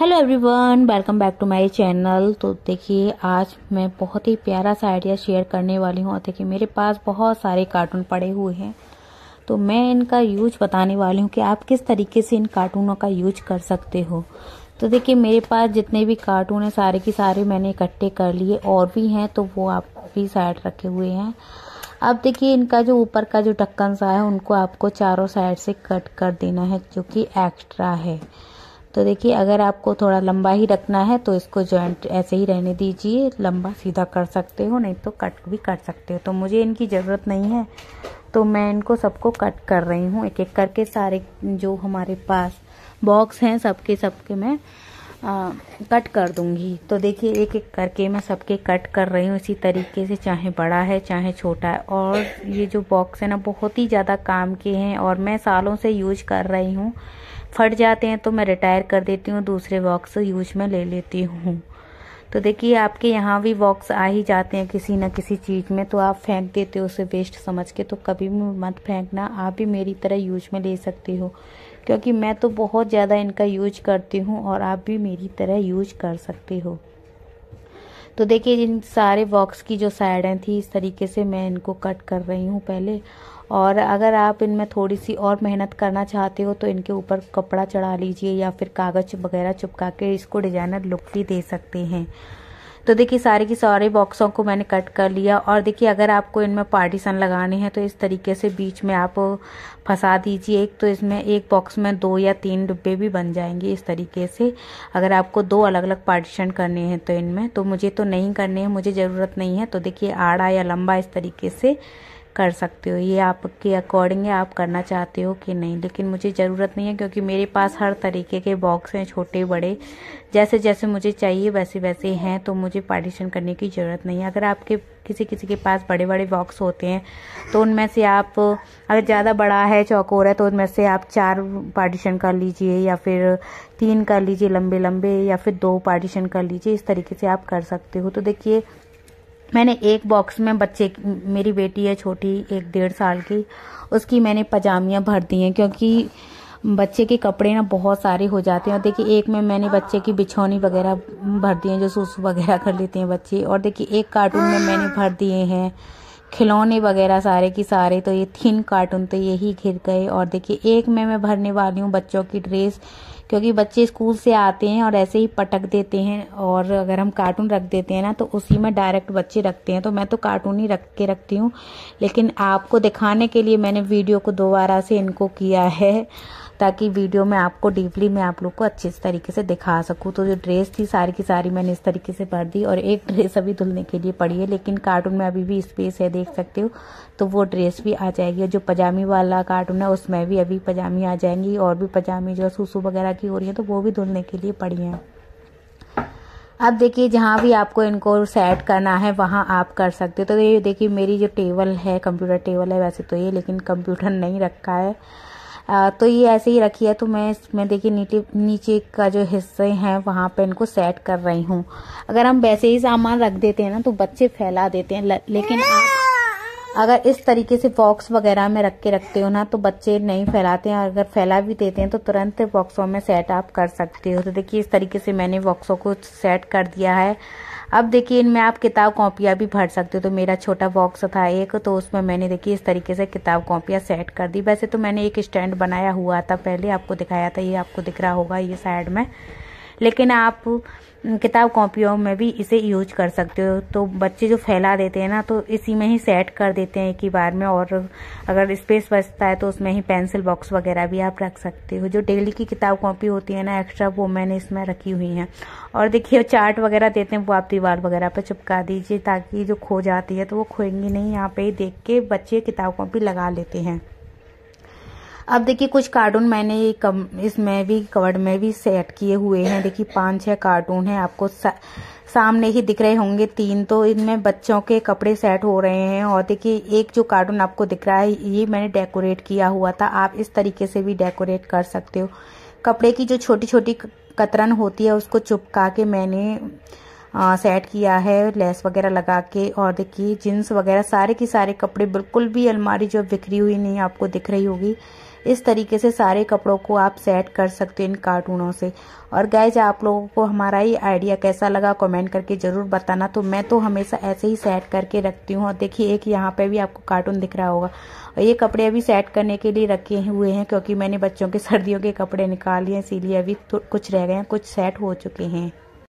Hello everyone, welcome back to my channel. तो देखिए, आज मैं बहुत ही प्यारा सा आइडिया शेयर करने वाली हूँ। और देखिए, मेरे पास बहुत सारे कार्टून पड़े हुए हैं, तो मैं इनका यूज बताने वाली हूँ कि आप किस तरीके से इन कार्टूनों का यूज कर सकते हो। तो देखिए, मेरे पास जितने भी कार्टून हैं सारे के सारे मैंने इकट्ठे कर लिए, और भी हैं तो वो आप भी साइड रखे हुए हैं। अब देखिए, इनका जो ऊपर का जो ढक्कन सा है उनको आपको चारों साइड से कट कर देना है, जो कि एक्स्ट्रा है। तो देखिए, अगर आपको थोड़ा लंबा ही रखना है तो इसको जॉइंट ऐसे ही रहने दीजिए, लंबा सीधा कर सकते हो, नहीं तो कट भी कर सकते हो। तो मुझे इनकी ज़रूरत नहीं है, तो मैं इनको सबको कट कर रही हूँ। एक एक करके सारे जो हमारे पास बॉक्स हैं सबके मैं कट कर दूँगी। तो देखिए, एक एक करके मैं सबके कट कर रही हूँ इसी तरीके से, चाहे बड़ा है चाहे छोटा है। और ये जो बॉक्स है ना, बहुत ही ज़्यादा काम के हैं और मैं सालों से यूज कर रही हूँ। फट जाते हैं तो मैं रिटायर कर देती हूँ, दूसरे बॉक्स यूज में ले लेती हूँ। तो देखिए, आपके यहाँ भी बॉक्स आ ही जाते हैं किसी ना किसी चीज़ में, तो आप फेंक देते हो उसे वेस्ट समझ के। तो कभी भी मत फेंकना, आप भी मेरी तरह यूज में ले सकते हो, क्योंकि मैं तो बहुत ज़्यादा इनका यूज करती हूँ और आप भी मेरी तरह यूज कर सकते हो। तो देखिए, इन सारे बॉक्स की जो साइडें थी इस तरीके से मैं इनको कट कर रही हूँ पहले। और अगर आप इनमें थोड़ी सी और मेहनत करना चाहते हो तो इनके ऊपर कपड़ा चढ़ा लीजिए या फिर कागज़ वगैरह चिपका के इसको डिज़ाइनर लुक भी दे सकते हैं। तो देखिए, सारे के सारे बॉक्सों को मैंने कट कर लिया। और देखिए, अगर आपको इनमें पार्टीशन लगाने हैं तो इस तरीके से बीच में आप फंसा दीजिए एक, तो इसमें एक बॉक्स में 2 या 3 डिब्बे भी बन जाएंगे इस तरीके से। अगर आपको 2 अलग अलग पार्टीशन करने हैं तो इनमें, तो मुझे तो नहीं करने हैं, मुझे ज़रूरत नहीं है। तो देखिए, आड़ा या लंबा इस तरीके से कर सकते हो, ये आपके अकॉर्डिंग है आप करना चाहते हो कि नहीं। लेकिन मुझे ज़रूरत नहीं है, क्योंकि मेरे पास हर तरीके के बॉक्स हैं, छोटे बड़े, जैसे जैसे मुझे चाहिए वैसे वैसे हैं, तो मुझे पार्टीशन करने की ज़रूरत नहीं है। अगर आपके किसी के पास बड़े बड़े बॉक्स होते हैं तो उनमें से आप, अगर ज़्यादा बड़ा है चौकोर है, तो उनमें से आप 4 पार्टीशन कर लीजिए या फिर 3 कर लीजिए लंबे लंबे, या फिर 2 पार्टीशन कर लीजिए, इस तरीके से आप कर सकते हो। तो देखिए, मैंने एक बॉक्स में मेरी बेटी है छोटी, 1 डेढ़ साल की, उसकी मैंने पजामियाँ भर दी हैं, क्योंकि बच्चे के कपड़े ना बहुत सारे हो जाते हैं। और देखिए, एक में मैंने बच्चे की बिछौनी वगैरह भर दी हैं, जो सूसू वगैरह कर लेते हैं बच्चे। और देखिए, एक कार्टून में मैंने भर दिए हैं खिलौने वगैरह सारे की सारे, तो ये 3 कार्टून तो यही घिर गए। और देखिए, एक में मैं भरने वाली हूँ बच्चों की ड्रेस, क्योंकि बच्चे स्कूल से आते हैं और ऐसे ही पटक देते हैं, और अगर हम कार्टून रख देते हैं ना तो उसी में डायरेक्ट बच्चे रखते हैं। तो मैं तो कार्टून ही रख के रखती हूँ, लेकिन आपको दिखाने के लिए मैंने वीडियो को दोबारा से इनको किया है, ताकि वीडियो में आपको डीपली मैं आप लोग को अच्छे तरीके से दिखा सकूँ। तो जो ड्रेस थी सारी की सारी मैंने इस तरीके से भर दी, और एक ड्रेस अभी धुलने के लिए पड़ी है, लेकिन कार्टून में अभी भी स्पेस है, देख सकते हो, तो वो ड्रेस भी आ जाएगी। जो पजामी वाला कार्टून है उसमें भी अभी पजामी आ जाएंगी, और भी पजामी जो सूसू वगैरह की हो रही है तो वो भी धुलने के लिए पड़ी है। अब देखिए, जहाँ भी आपको इनको सेट करना है वहाँ आप कर सकते हो। तो ये देखिए, मेरी जो टेबल है, कंप्यूटर टेबल है वैसे तो ये, लेकिन कंप्यूटर नहीं रखा है तो ये ऐसे ही रखी है। तो मैं इसमें देखिए नीचे का जो हिस्से हैं वहाँ पे इनको सेट कर रही हूँ। अगर हम वैसे ही सामान रख देते हैं ना तो बच्चे फैला देते हैं, लेकिन आप अगर इस तरीके से बॉक्स वगैरह में रख के रखते हो ना तो बच्चे नहीं फैलाते हैं, और अगर फैला भी देते हैं तो तुरंत बॉक्सों में सेट आप कर सकते हो। तो देखिए, इस तरीके से मैंने बॉक्सों को सेट कर दिया है। अब देखिए, इनमें आप किताब कॉपियाँ भी भर सकते हो। तो मेरा छोटा बॉक्स था एक, तो उसमें मैंने देखिए इस तरीके से किताब कॉपियाँ सेट कर दी। वैसे तो मैंने एक स्टैंड बनाया हुआ था पहले, आपको दिखाया था, ये आपको दिख रहा होगा ये साइड में, लेकिन आप किताब कॉपियों में भी इसे यूज कर सकते हो। तो बच्चे जो फैला देते हैं ना तो इसी में ही सेट कर देते हैं एक ही बार में, और अगर स्पेस बचता है तो उसमें ही पेंसिल बॉक्स वगैरह भी आप रख सकते हो। जो डेली की किताब कॉपी होती है ना एक्स्ट्रा, वो मैंने इसमें रखी हुई हैं। और देखिए, चार्ट वगैरह देते हैं वो आप दीवार वगैरह पर चिपका दीजिए, ताकि जो खो जाती है तो वो खोएंगी नहीं, यहाँ पर ही देख के बच्चे किताब कॉपी लगा लेते हैं। अब देखिए, कुछ कार्टून मैंने इसमें भी कवर्ड में भी सेट किए हुए हैं। देखिए, 5-6 कार्टून हैं, आपको सामने ही दिख रहे होंगे 3, तो इनमें बच्चों के कपड़े सेट हो रहे हैं। और देखिए, एक जो कार्टून आपको दिख रहा है ये मैंने डेकोरेट किया हुआ था, आप इस तरीके से भी डेकोरेट कर सकते हो। कपड़े की जो छोटी छोटी कतरन होती है उसको चिपका के मैंने सेट किया है, लेस वगैरह लगा के। और देखिए, जीन्स वगैरह सारे के सारे कपड़े बिल्कुल भी अलमारी जो बिखरी हुई नहीं आपको दिख रही होगी, इस तरीके से सारे कपड़ों को आप सेट कर सकते हो इन कार्टूनों से। और गाइज आप लोगों को हमारा ये आइडिया कैसा लगा कमेंट करके ज़रूर बताना। तो मैं तो हमेशा ऐसे ही सेट करके रखती हूँ। और देखिए एक यहाँ पे भी आपको कार्टून दिख रहा होगा। और ये कपड़े अभी सेट करने के लिए रखे हुए हैं क्योंकि मैंने बच्चों के सर्दियों के कपड़े निकाले हैं, इसीलिए अभी कुछ रह गए हैं, कुछ सेट हो चुके हैं।